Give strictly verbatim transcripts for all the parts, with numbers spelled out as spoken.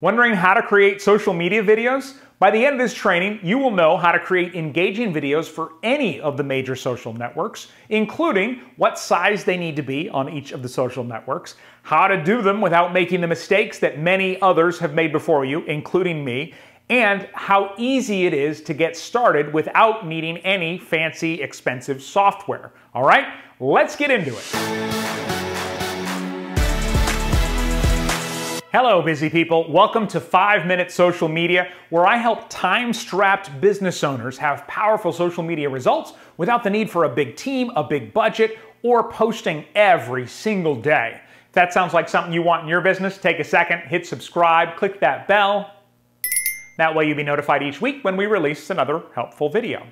Wondering how to create social media videos? By the end of this training, you will know how to create engaging videos for any of the major social networks, including what size they need to be on each of the social networks, how to do them without making the mistakes that many others have made before you, including me, and how easy it is to get started without needing any fancy, expensive software. All right, let's get into it. Hello, busy people. Welcome to five minute Social Media, where I help time-strapped business owners have powerful social media results without the need for a big team, a big budget, or posting every single day. If that sounds like something you want in your business, take a second, hit subscribe, click that bell. That way you'll be notified each week when we release another helpful video.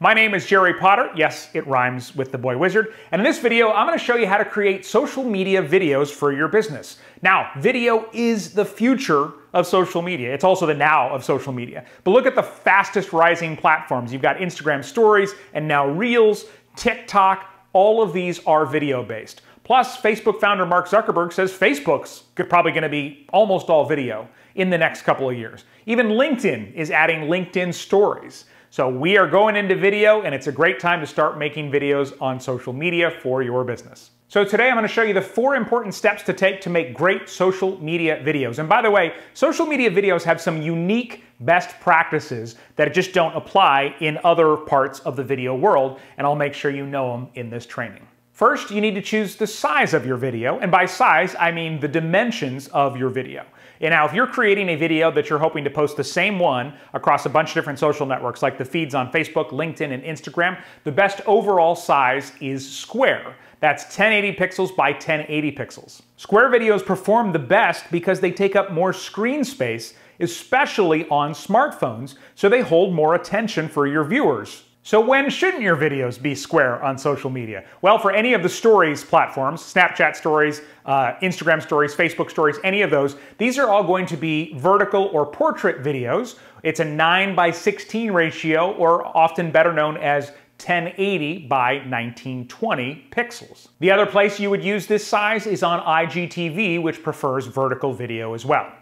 My name is Jerry Potter. Yes, it rhymes with the boy wizard. And in this video, I'm going to show you how to create social media videos for your business. Now, video is the future of social media. It's also the now of social media. But look at the fastest rising platforms. You've got Instagram Stories and now Reels, TikTok. All of these are video-based. Plus, Facebook founder Mark Zuckerberg says Facebook's probably going to be almost all video in the next couple of years. Even LinkedIn is adding LinkedIn Stories. So we are going into video, and it's a great time to start making videos on social media for your business. So today I'm going to show you the four important steps to take to make great social media videos. And by the way, social media videos have some unique best practices that just don't apply in other parts of the video world, and I'll make sure you know them in this training. First, you need to choose the size of your video, and by size, I mean the dimensions of your video. And now, if you're creating a video that you're hoping to post the same one across a bunch of different social networks, like the feeds on Facebook, LinkedIn, and Instagram, the best overall size is square. That's ten eighty pixels by ten eighty pixels. Square videos perform the best because they take up more screen space, especially on smartphones, so they hold more attention for your viewers. So when shouldn't your videos be square on social media? Well, for any of the stories platforms, Snapchat stories, uh, Instagram stories, Facebook stories, any of those, these are all going to be vertical or portrait videos. It's a nine by sixteen ratio, or often better known as ten eighty by nineteen twenty pixels. The other place you would use this size is on I G T V, which prefers vertical video as well.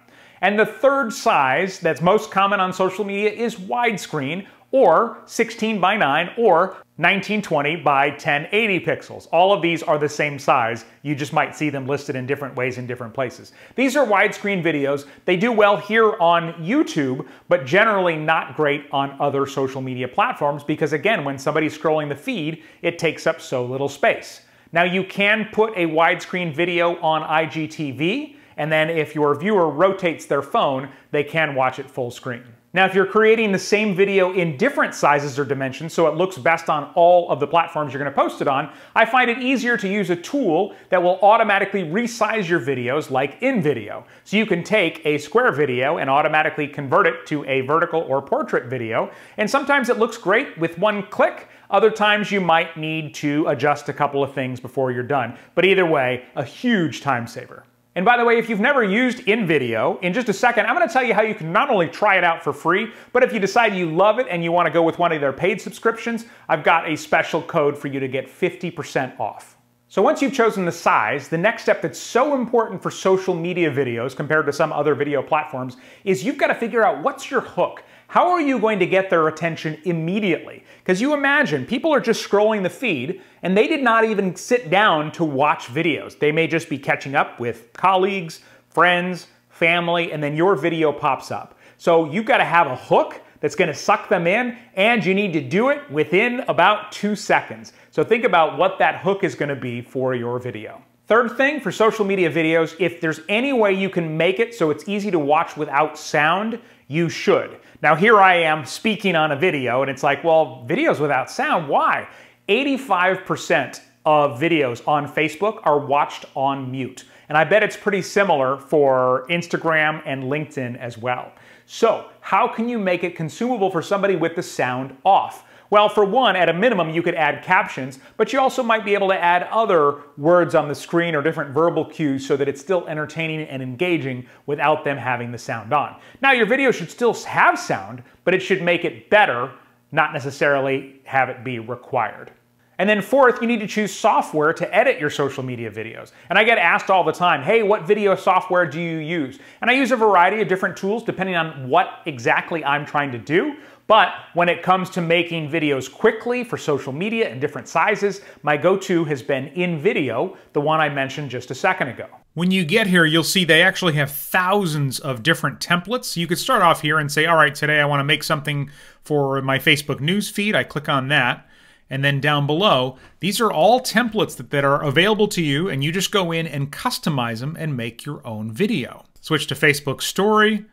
And the third size that's most common on social media is widescreen, or sixteen by nine, or nineteen twenty by ten eighty pixels. All of these are the same size. You just might see them listed in different ways in different places. These are widescreen videos. They do well here on YouTube, but generally not great on other social media platforms because, again, when somebody's scrolling the feed, it takes up so little space. Now, you can put a widescreen video on I G T V, and then if your viewer rotates their phone, they can watch it full screen. Now, if you're creating the same video in different sizes or dimensions so it looks best on all of the platforms you're going to post it on, I find it easier to use a tool that will automatically resize your videos like InVideo. So you can take a square video and automatically convert it to a vertical or portrait video, and sometimes it looks great with one click. Other times you might need to adjust a couple of things before you're done. But either way, a huge time saver. And by the way, if you've never used InVideo, in just a second, I'm going to tell you how you can not only try it out for free, but if you decide you love it and you want to go with one of their paid subscriptions, I've got a special code for you to get fifty percent off. So once you've chosen the size, the next step that's so important for social media videos compared to some other video platforms is you've got to figure out what's your hook. How are you going to get their attention immediately? Because you imagine, people are just scrolling the feed, and they did not even sit down to watch videos. They may just be catching up with colleagues, friends, family, and then your video pops up. So you've got to have a hook that's going to suck them in, and you need to do it within about two seconds. So think about what that hook is going to be for your video. Third thing for social media videos, if there's any way you can make it so it's easy to watch without sound, you should. Now here I am speaking on a video, and it's like, well, videos without sound, why? eighty-five percent of videos on Facebook are watched on mute. And I bet it's pretty similar for Instagram and LinkedIn as well. So how can you make it consumable for somebody with the sound off? Well, for one, at a minimum, you could add captions, but you also might be able to add other words on the screen or different verbal cues so that it's still entertaining and engaging without them having the sound on. Now, your video should still have sound, but it should make it better, not necessarily have it be required. And then fourth, you need to choose software to edit your social media videos. And I get asked all the time, hey, what video software do you use? And I use a variety of different tools depending on what exactly I'm trying to do. But when it comes to making videos quickly for social media in different sizes, my go-to has been InVideo, the one I mentioned just a second ago. When you get here, you'll see they actually have thousands of different templates. You could start off here and say, all right, today I want to make something for my Facebook news feed. I click on that. And then down below, these are all templates that, that are available to you, and you just go in and customize them and make your own video. Switch to Facebook Story,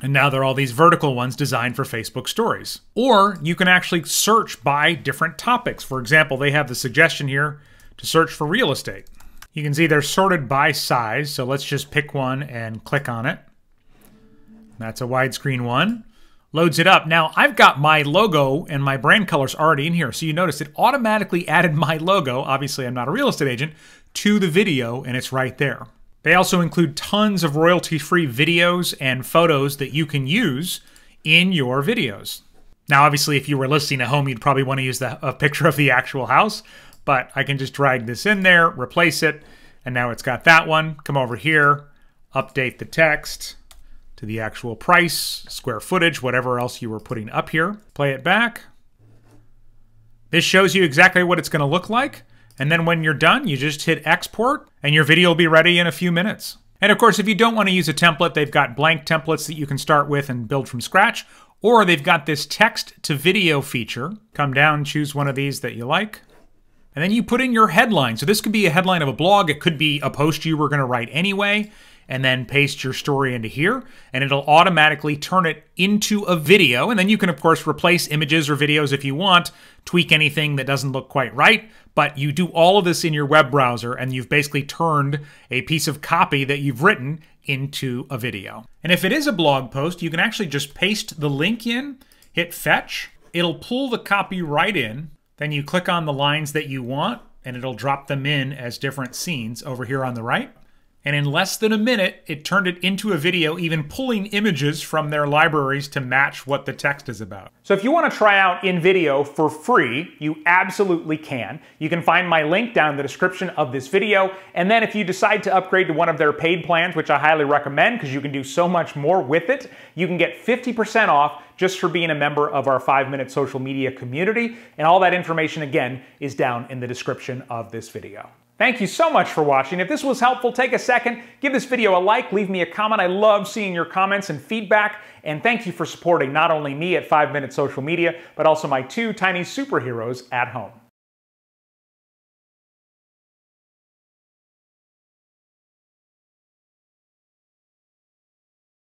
and now there are all these vertical ones designed for Facebook Stories. Or you can actually search by different topics. For example, they have the suggestion here to search for real estate. You can see they're sorted by size, so let's just pick one and click on it. That's a widescreen one. Loads it up. Now I've got my logo and my brand colors already in here. So you notice it automatically added my logo, obviously I'm not a real estate agent, to the video, and it's right there. They also include tons of royalty-free videos and photos that you can use in your videos. Now obviously if you were listing a home, you'd probably want to use the, a picture of the actual house, but I can just drag this in there, replace it, and now it's got that one. Come over here, update the text to the actual price, square footage, whatever else you were putting up here. Play it back. This shows you exactly what it's gonna look like. And then when you're done, you just hit export and your video will be ready in a few minutes. And of course, if you don't wanna use a template, they've got blank templates that you can start with and build from scratch, or they've got this text to video feature. Come down, choose one of these that you like. And then you put in your headline. So this could be a headline of a blog. It could be a post you were gonna write anyway, and then paste your story into here, and it'll automatically turn it into a video. And then you can, of course, replace images or videos if you want, tweak anything that doesn't look quite right, but you do all of this in your web browser, and you've basically turned a piece of copy that you've written into a video. And if it is a blog post, you can actually just paste the link in, hit fetch, it'll pull the copy right in, then you click on the lines that you want, and it'll drop them in as different scenes over here on the right. And in less than a minute, it turned it into a video, even pulling images from their libraries to match what the text is about. So if you want to try out InVideo for free, you absolutely can. You can find my link down in the description of this video. And then if you decide to upgrade to one of their paid plans, which I highly recommend because you can do so much more with it, you can get fifty percent off just for being a member of our five minute social media community. And all that information, again, is down in the description of this video. Thank you so much for watching. If this was helpful, take a second, give this video a like, leave me a comment. I love seeing your comments and feedback. And thank you for supporting not only me at five minute social media, but also my two tiny superheroes at home.